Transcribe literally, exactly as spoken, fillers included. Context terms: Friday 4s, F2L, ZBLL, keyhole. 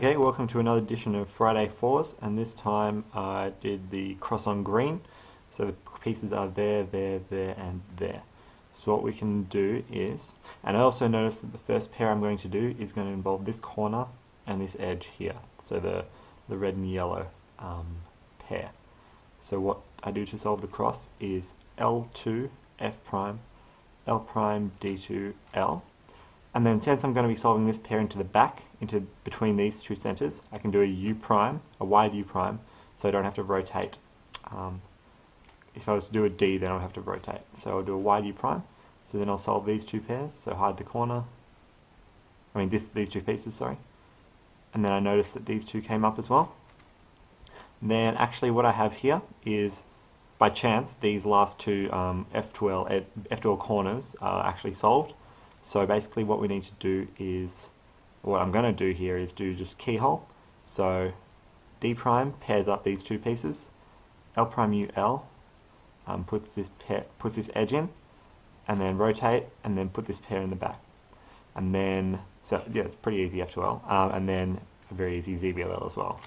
Okay, welcome to another edition of Friday fours, and this time I did the cross on green. So the pieces are there, there, there and there. So what we can do is, and I also noticed that the first pair I'm going to do is going to involve this corner and this edge here, so the, the red and yellow um, pair. So what I do to solve the cross is L two F prime, L prime D two L. And then since I'm going to be solving this pair into the back, into between these two centers, I can do a U prime, a wide U prime, so I don't have to rotate. Um, if I was to do a D, then I would have to rotate. So I'll do a wide U prime, so then I'll solve these two pairs, so hide the corner, I mean this, these two pieces, sorry. And then I notice that these two came up as well. And then actually what I have here is, by chance, these last two um, F two L corners are actually solved. So basically what we need to do is, what I'm going to do here is do just keyhole. So D prime pairs up these two pieces, L prime U L um, puts this pair, puts this edge in, and then rotate, and then put this pair in the back. And then, so yeah, it's pretty easy F two L, um, and then a very easy Z B L L as well.